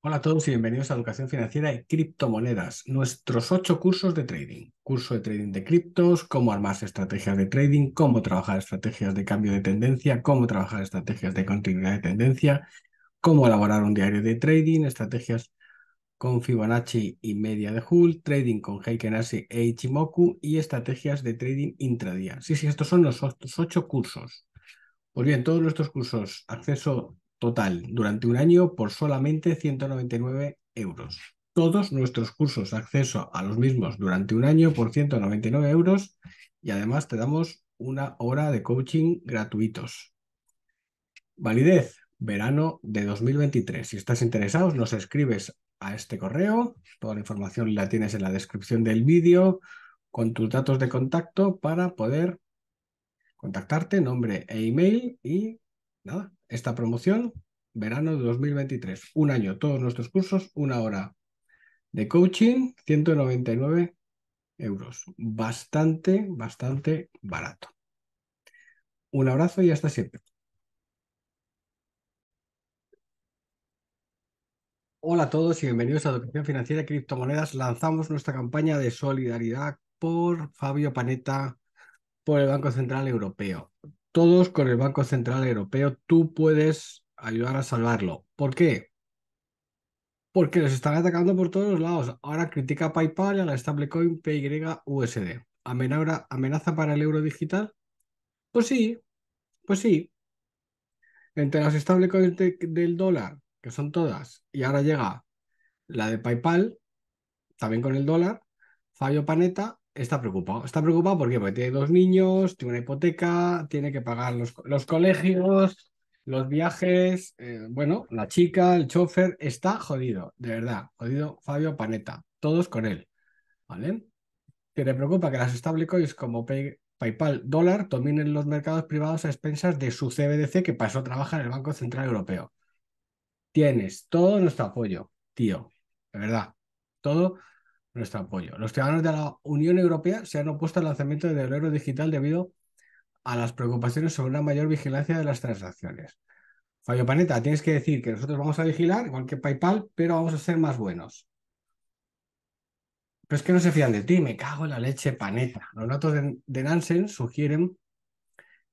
Hola a todos y bienvenidos a Educación Financiera y Criptomonedas, nuestros 8 cursos de trading. Curso de trading de criptos, cómo armarse estrategias de trading, cómo trabajar estrategias de cambio de tendencia, cómo trabajar estrategias de continuidad de tendencia, cómo elaborar un diario de trading, estrategias con Fibonacci y Media de Hull, trading con Heiken Ashi e Ichimoku y estrategias de trading intradía. Sí, estos son los 8 cursos. Pues bien, todos nuestros cursos, acceso total durante un año por solamente 199 euros. Todos nuestros cursos, acceso a los mismos durante un año por 199 euros y además te damos una hora de coaching gratuitos. Validez, verano de 2023. Si estás interesado, nos escribes a este correo. Toda la información la tienes en la descripción del vídeo con tus datos de contacto para poder contactarte, nombre e email y nada. Esta promoción, verano de 2023, un año, todos nuestros cursos, una hora de coaching, 199 euros. Bastante barato. Un abrazo y hasta siempre. Hola a todos y bienvenidos a Educación Financiera y Criptomonedas. Lanzamos nuestra campaña de solidaridad por Fabio Panetta, por el Banco Central Europeo. Todos con el Banco Central Europeo, tú puedes ayudar a salvarlo. ¿Por qué? Porque los están atacando por todos los lados. Ahora critica a PayPal y a la stablecoin PYUSD. ¿Amenaza para el euro digital? Pues sí. Entre las stablecoins del dólar, que son todas, y ahora llega la de PayPal, también con el dólar, Fabio Panetta está preocupado. ¿Está preocupado por qué? Porque tiene 2 niños, tiene una hipoteca, tiene que pagar los colegios, los viajes, bueno, la chica, el chofer, está jodido, de verdad, jodido Fabio Panetta, todos con él, ¿vale? Que le preocupa que las stablecoins como PayPal, dólar, dominen los mercados privados a expensas de su CBDC, que pasó a trabajar en el Banco Central Europeo. Tienes todo nuestro apoyo, tío, de verdad, todo nuestro apoyo. Los ciudadanos de la Unión Europea se han opuesto al lanzamiento del euro digital debido a las preocupaciones sobre una mayor vigilancia de las transacciones. Fabio Panetta, tienes que decir que nosotros vamos a vigilar, igual que PayPal, pero vamos a ser más buenos. Pero es que no se fían de ti, me cago en la leche, Panetta. Los datos de Nansen sugieren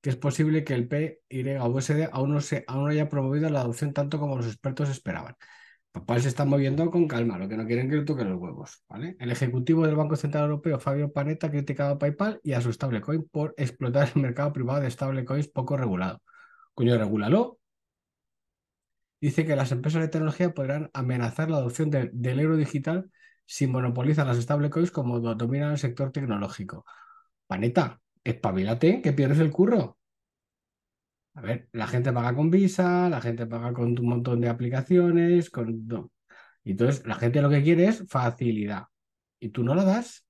que es posible que el PYUSD aún no haya promovido la adopción tanto como los expertos esperaban. PayPal se está moviendo con calma, lo que no quieren que le toquen los huevos, ¿vale? El ejecutivo del Banco Central Europeo, Fabio Panetta, ha criticado a PayPal y a su stablecoin por explotar el mercado privado de stablecoins poco regulado. Coño, regúlalo. Dice que las empresas de tecnología podrán amenazar la adopción del euro digital si monopolizan las stablecoins como dominan el sector tecnológico. Panetta, espabilate, que pierdes el curro. A ver, la gente paga con Visa, la gente paga con un montón de aplicaciones, no. Entonces la gente lo que quiere es facilidad. Y tú no la das.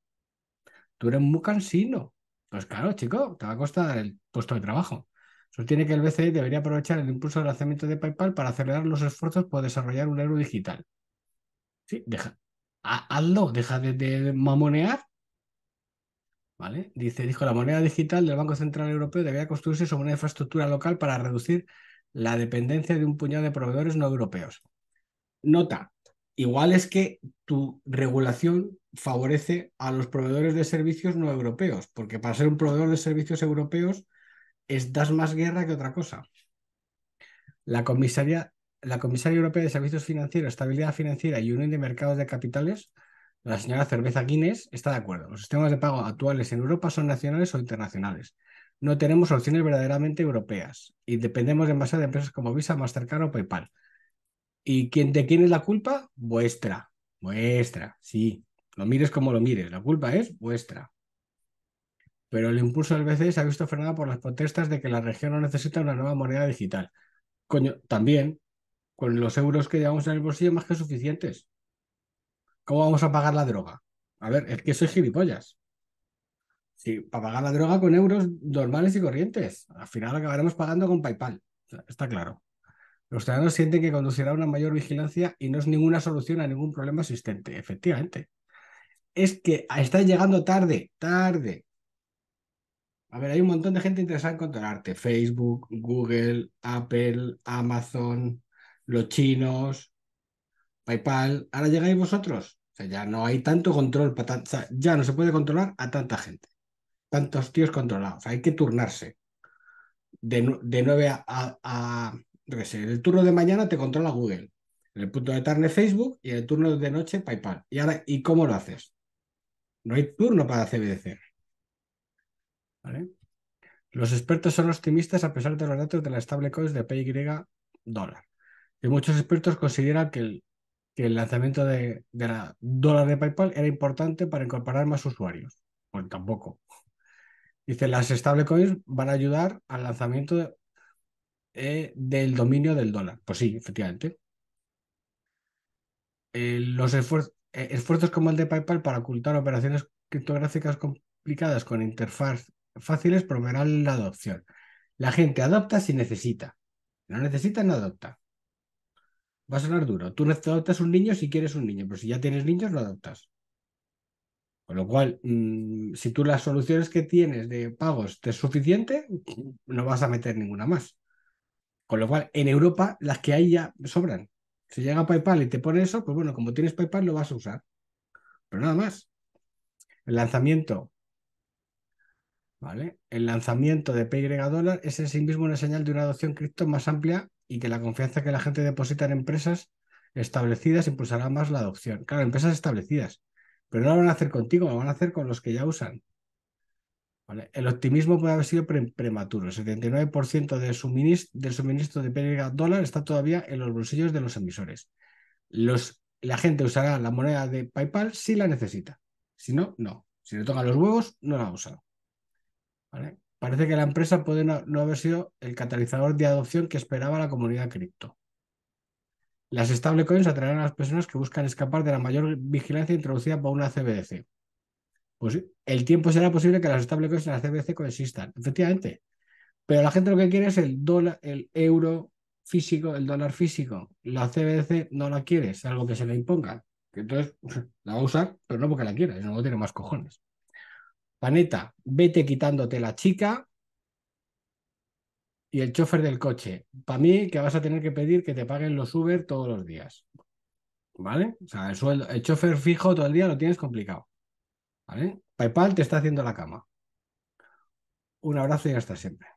Tú eres muy cansino. Pues claro, chico, te va a costar el puesto de trabajo. Sostiene que el BCE debería aprovechar el impulso del lanzamiento de PayPal para acelerar los esfuerzos por desarrollar un euro digital. Sí, hazlo, deja de mamonear. ¿Vale? Dijo, la moneda digital del Banco Central Europeo debería construirse sobre una infraestructura local para reducir la dependencia de un puñado de proveedores no europeos. Nota, igual es que tu regulación favorece a los proveedores de servicios no europeos, porque para ser un proveedor de servicios europeos das más guerra que otra cosa. La comisaria europea de Servicios Financieros, Estabilidad Financiera y Unión de Mercados de Capitales, la señora Cerveza Guinness, está de acuerdo. Los sistemas de pago actuales en Europa son nacionales o internacionales. No tenemos opciones verdaderamente europeas y dependemos en base de empresas como Visa, Mastercard o PayPal. ¿Y de quién es la culpa? Vuestra. Vuestra, sí. Lo mires como lo mires. La culpa es vuestra. Pero el impulso del BCE se ha visto frenado por las protestas de que la región no necesita una nueva moneda digital. Coño, también con los euros que llevamos en el bolsillo más que suficientes. ¿Cómo vamos a pagar la droga? A ver, es que soy gilipollas. Sí, para pagar la droga con euros normales y corrientes. Al final acabaremos pagando con PayPal. O sea, está claro. Los ciudadanos sienten que conducirá a una mayor vigilancia y no es ninguna solución a ningún problema existente. Efectivamente. Es que está llegando tarde. A ver, hay un montón de gente interesada en controlarte. Facebook, Google, Apple, Amazon, los chinos. PayPal, ahora llegáis vosotros. O sea, ya no hay tanto control, o sea, ya no se puede controlar a tanta gente, tantos tíos controlados. O sea, hay que turnarse. De 9 el turno de mañana te controla Google, en el punto de tarde Facebook y en el turno de noche PayPal. Y ahora, ¿y cómo lo haces? No hay turno para CBDC. ¿Vale? Los expertos son optimistas a pesar de los datos de las stablecoins de PY dólar. Y muchos expertos consideran que el lanzamiento de la dólar de PayPal era importante para incorporar más usuarios. Pues tampoco. Dice, las stablecoins van a ayudar al lanzamiento del dominio del dólar. Pues sí, efectivamente. Los esfuerzos como el de PayPal para ocultar operaciones criptográficas complicadas con interfaz fáciles promoverán la adopción. La gente adopta si necesita. Si no necesita, no adopta. Va a sonar duro. Tú adoptas un niño si quieres un niño, pero si ya tienes niños, lo adoptas. Con lo cual, si tú las soluciones que tienes de pagos te es suficiente, no vas a meter ninguna más. Con lo cual, en Europa, las que hay ya sobran. Si llega PayPal y te pone eso, pues bueno, como tienes PayPal, lo vas a usar. Pero nada más. El lanzamiento, ¿vale? El lanzamiento de PY dólar es en sí mismo una señal de una adopción cripto más amplia y que la confianza que la gente deposita en empresas establecidas impulsará más la adopción. Claro, empresas establecidas. Pero no lo van a hacer contigo, lo van a hacer con los que ya usan. ¿Vale? El optimismo puede haber sido prematuro. El 79% del suministro de PYUSD dólar está todavía en los bolsillos de los emisores. La gente usará la moneda de PayPal si la necesita. Si no, no. Si le tocan los huevos, no la usa. ¿Vale? Parece que la empresa puede no haber sido el catalizador de adopción que esperaba la comunidad cripto. Las stablecoins atraerán a las personas que buscan escapar de la mayor vigilancia introducida por una CBDC. Pues el tiempo será posible que las stablecoins en la CBDC coexistan, efectivamente. Pero la gente lo que quiere es el dólar, el euro físico, el dólar físico. La CBDC no la quiere, es algo que se le imponga. Entonces la va a usar, pero no porque la quiera, no tiene más cojones. Panetta, vete quitándote la chica y el chofer del coche. Para mí, que vas a tener que pedir que te paguen los Uber todos los días. ¿Vale? O sea, el sueldo, el chofer fijo todo el día lo tienes complicado. ¿Vale? PayPal te está haciendo la cama. Un abrazo y hasta siempre.